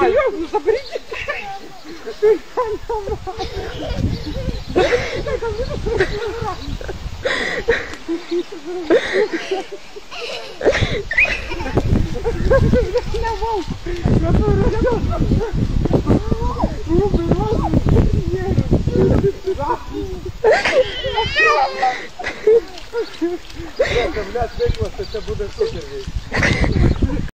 Серьезно, заберите! Блядь, это будет супер весь.